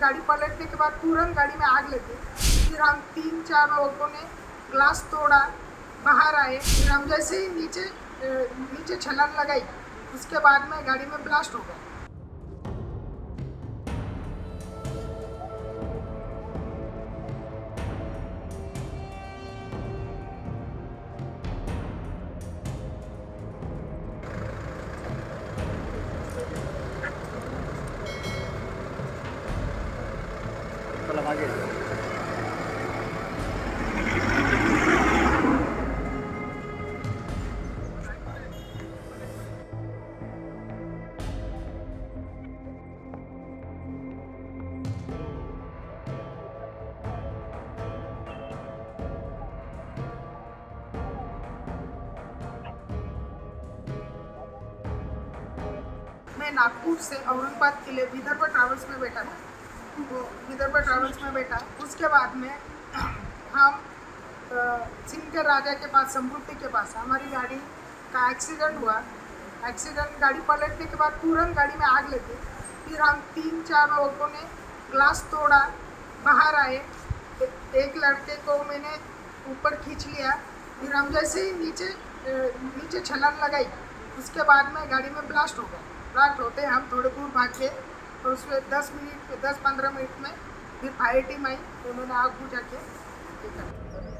गाड़ी पलटने के बाद तुरंत गाड़ी में आग लगी। फिर हम 3-4 लोगों ने ग्लास तोड़ा, बाहर आए। फिर हम जैसे ही नीचे छलांग लगाई, उसके बाद में गाड़ी में ब्लास्ट हो गया। मैं नागपुर से औरंगाबाद के लिए विदर्भ ट्रैवल्स में बैठा था। वो विदर्भ ट्रैवल्स में बैठा, उसके बाद में हम सिंकर राजा के पास, संपूर्ति के पास हमारी गाड़ी का एक्सीडेंट हुआ। एक्सीडेंट, गाड़ी पलटने के बाद तुरंत गाड़ी में आग लगी। फिर हम 3-4 लोगों ने ग्लास तोड़ा, बाहर आए। एक लड़के को मैंने ऊपर खींच लिया। फिर हम जैसे ही नीचे छलांग लगाई, उसके बाद में गाड़ी में ब्लास्ट हो गया। ब्लास्ट होते हम थोड़े दूर भाग गए और उसमें 10-15 मिनट में फिर फायर टीम आई, उन्होंने आग बुझा के